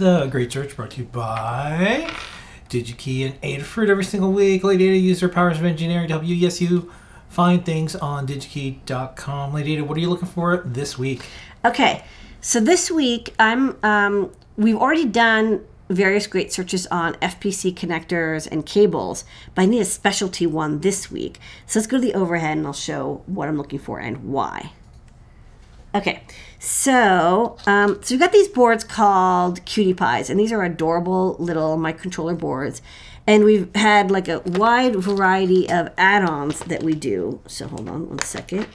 The Great Church, brought to you by DigiKey and Adafruit every single week. Lady Ada uses her powers of engineering to help you, yes, you find things on digikey.com. Lady Ada, what are you looking for this week? Okay, so this week I'm we've already done various great searches on FPC connectors and cables, but I need a specialty one this week. So let's go to the overhead and I'll show what I'm looking for and why. Okay, so so we've got these boards called Cutie Pies, and these are adorable little microcontroller boards. And we've had like a wide variety of add-ons that we do. So hold on one second.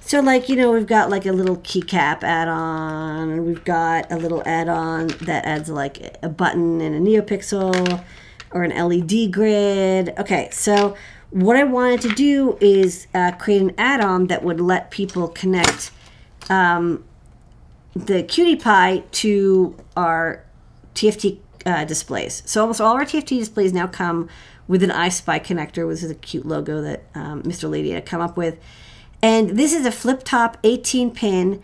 So like, you know, we've got like a little keycap add-on, and we've got a little add-on that adds like a button and a NeoPixel or an LED grid. Okay, so what I wanted to do is create an add-on that would let people connect the Cutie Pie to our TFT displays. So almost all our TFT displays now come with an EYE SPI connector, which is a cute logo that Mr. Lady had come up with. And this is a flip top 18-pin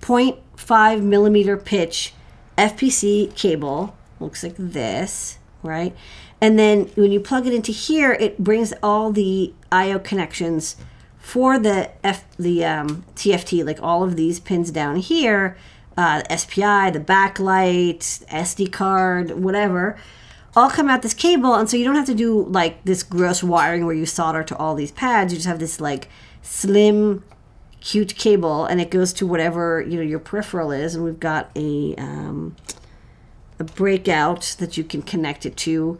0.5 millimeter pitch FPC cable. Looks like this, right? And then when you plug it into here, it brings all the I/O connections for the TFT, like all of these pins down here, the SPI, the backlight, SD card, whatever, all come out this cable. And so you don't have to do like this gross wiring where you solder to all these pads. You just have this like slim, cute cable, and it goes to whatever, you know, your peripheral is. And we've got a breakout that you can connect it to,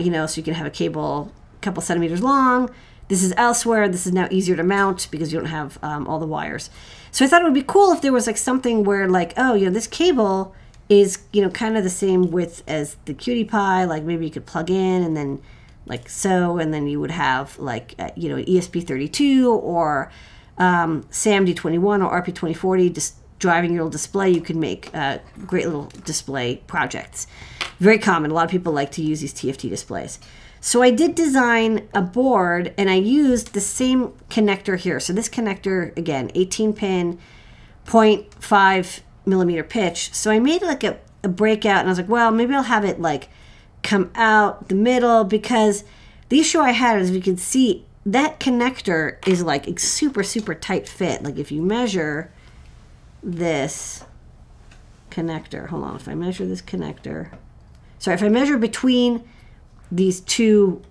you know, so you can have a cable a couple centimeters long. This is elsewhere. This is now easier to mount because you don't have all the wires. So I thought it would be cool if there was like something where like, oh, you know, this cable is, you know, kind of the same width as the Cutie Pie. Like maybe you could plug in and then like so, and then you would have like, you know, an ESP32 or SAMD21 or RP2040 just driving your little display. You can make great little display projects. Very common. A lot of people like to use these TFT displays. So I did design a board, and I used the same connector here. So this connector, again, 18-pin, 0.5 millimeter pitch. So I made like a breakout, and I was like, well, maybe I'll have it like come out the middle, because the issue I had, as we can see, that connector is like a super, super tight fit. Like if you measure this connector, hold on, if I measure this connector, sorry, if I measure between these two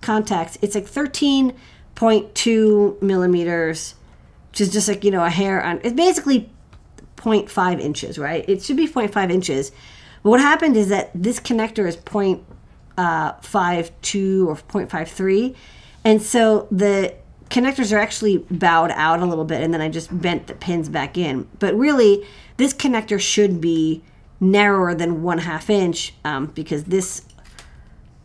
contacts, it's like 13.2 millimeters, which is just like, you know, a hair on, it's basically 0.5 inches, right? It should be 0.5 inches. But what happened is that this connector is 0.52 or 0.53. And so the connectors are actually bowed out a little bit, and then I just bent the pins back in. But really, this connector should be narrower than 1/2 inch because this,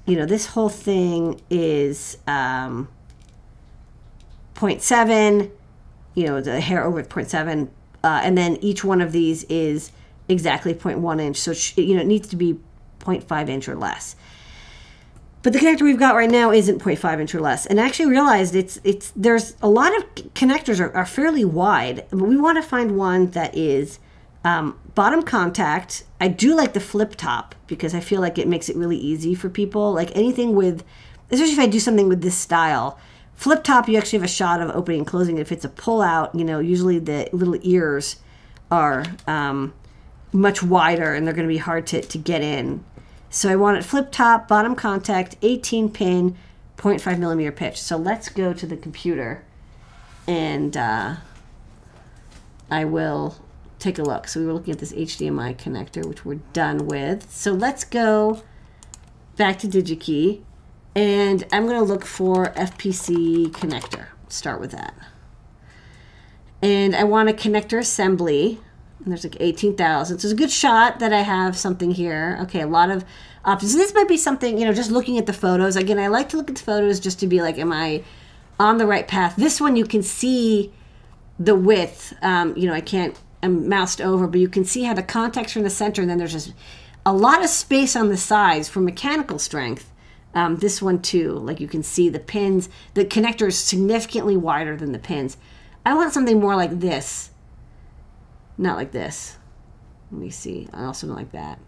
you know, this whole thing is 0.7, you know, the hair over 0.7, and then each one of these is exactly 0.1 inch. So, you know, it needs to be 0.5 inch or less. But the connector we've got right now isn't 0.5 inch or less. And I actually realized there's a lot of connectors are fairly wide, but we want to find one that is bottom contact. I do like the flip top because I feel like it makes it really easy for people. Like anything with, especially if I do something with this style, flip top, you actually have a shot of opening and closing. If it's a pull out, you know, usually the little ears are much wider and they're going to be hard to get in. So I want it flip top, bottom contact, 18 pin, 0.5 millimeter pitch. So let's go to the computer and I will take a look. So we were looking at this HDMI connector, which we're done with. So let's go back to DigiKey, and I'm going to look for FPC connector. Start with that. And I want a connector assembly. And there's like 18,000. So it's a good shot that I have something here. Okay, a lot of options. So this might be something, you know, just looking at the photos. Again, I like to look at the photos just to be like, am I on the right path? This one you can see the width. You know, I can't, I'm moused over, but you can see how the contacts are in the center, and then there's just a lot of space on the sides for mechanical strength. This one too, like you can see the pins, the connector is significantly wider than the pins. I want something more like this, not like this. Let me see, I also don't like that.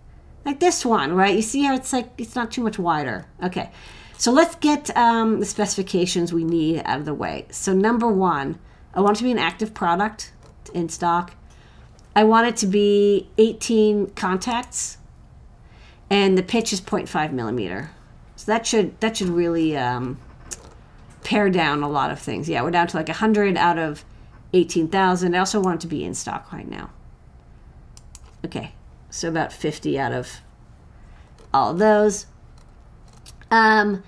like this one, right? You see how it's like, it's not too much wider. Okay, so let's get the specifications we need out of the way. So number one, I want it to be an active product in stock. I want it to be 18 contacts and the pitch is 0.5 millimeter. So that should really pare down a lot of things. Yeah, we're down to like 100 out of 18,000. I also want it to be in stock right now. Okay, so about 50 out of all of those. The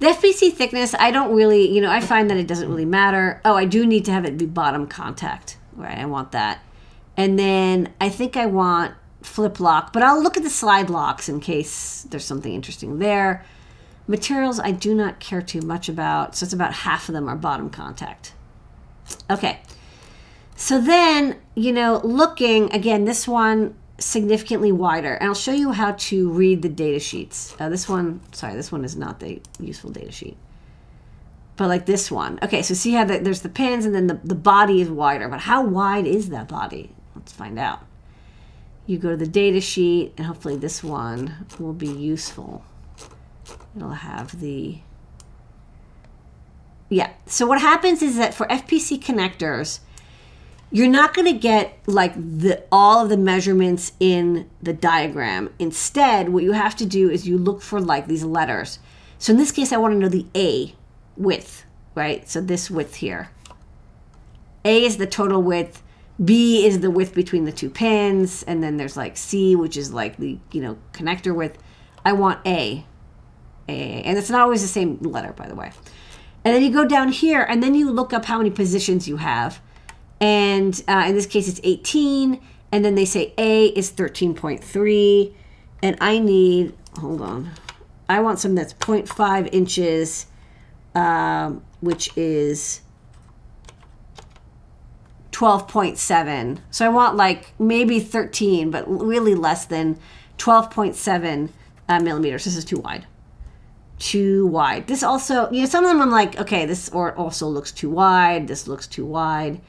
FPC thickness, I don't really, you know, I find that it doesn't really matter. Oh, I do need to have it be bottom contact, right? I want that. And then I think I want flip lock, but I'll look at the slide locks in case there's something interesting there. Materials I do not care too much about, so it's about half of them are bottom contact. Okay, so then, you know, looking, again, this one significantly wider, and I'll show you how to read the data sheets. This one is not the useful data sheet, but like this one. Okay, so see how there's the pins and then the body is wider, but how wide is that body? Let's find out. You go to the data sheet, and hopefully this one will be useful. It'll have the, yeah. So what happens is that for FPC connectors, you're not going to get like all of the measurements in the diagram. Instead, what you have to do is you look for like these letters. So in this case, I want to know the A width, right? So this width here. A is the total width. B is the width between the two pins. And then there's like C, which is like the, you know, connector width. I want A. And it's not always the same letter, by the way. And then you go down here, and then you look up how many positions you have. And in this case, it's 18. And then they say A is 13.3. And I need, hold on. I want something that's 0.5 inches, which is 12.7. So I want like maybe 13, but really less than 12.7 millimeters. This is too wide. Too wide. This also, you know, some of them I'm like, okay, this or also looks too wide. This looks too wide.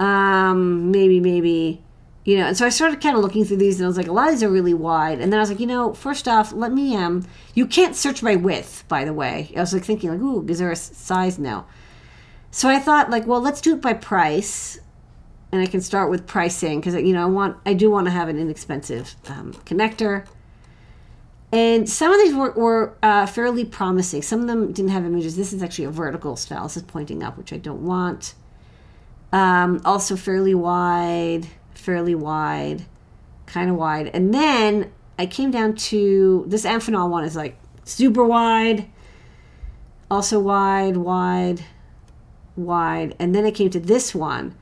Maybe, you know, and so I started kind of looking through these and I was like, a lot of these are really wide. And then I was like, you know, first off, let me, you can't search by width, by the way. I was like thinking like, ooh, is there a size now? So I thought like, well, let's do it by price. And I can start with pricing because, you know, I do want to have an inexpensive connector. And some of these were fairly promising. Some of them didn't have images. This is actually a vertical style. This is pointing up, which I don't want. Also fairly wide, kind of wide. And then I came down to this Amphenol one is like super wide, also wide, wide, wide. And then I came to this one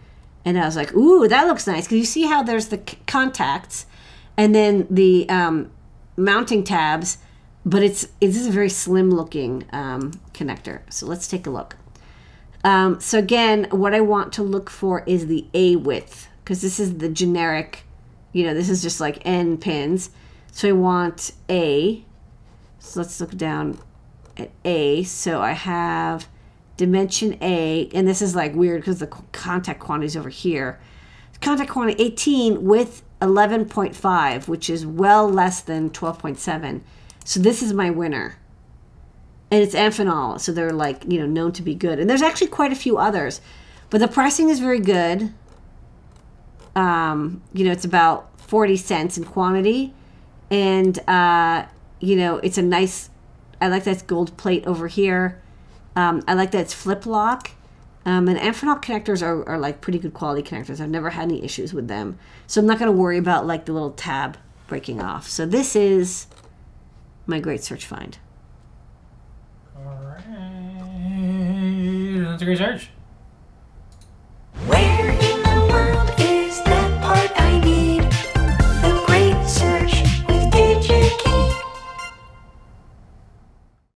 and I was like, ooh, that looks nice. Because you see how there's the contacts and then the mounting tabs, but this is a very slim looking connector. So let's take a look. So again, what I want to look for is the A width, because this is the generic, you know, this is just like N pins. So I want A. So let's look down at A. So I have dimension A, and this is like weird because the contact quantity is over here. Contact quantity 18 with 11.5, which is well less than 12.7. So this is my winner. And it's Amphenol, so they're like, you know, known to be good. And there's actually quite a few others. But the pricing is very good. You know, it's about 40 cents in quantity. And, you know, it's a nice, I like that gold plate over here. I like that it's flip lock. And Amphenol connectors are like pretty good quality connectors. I've never had any issues with them. So I'm not going to worry about like the little tab breaking off. So this is my great search find. All right. That's a great search.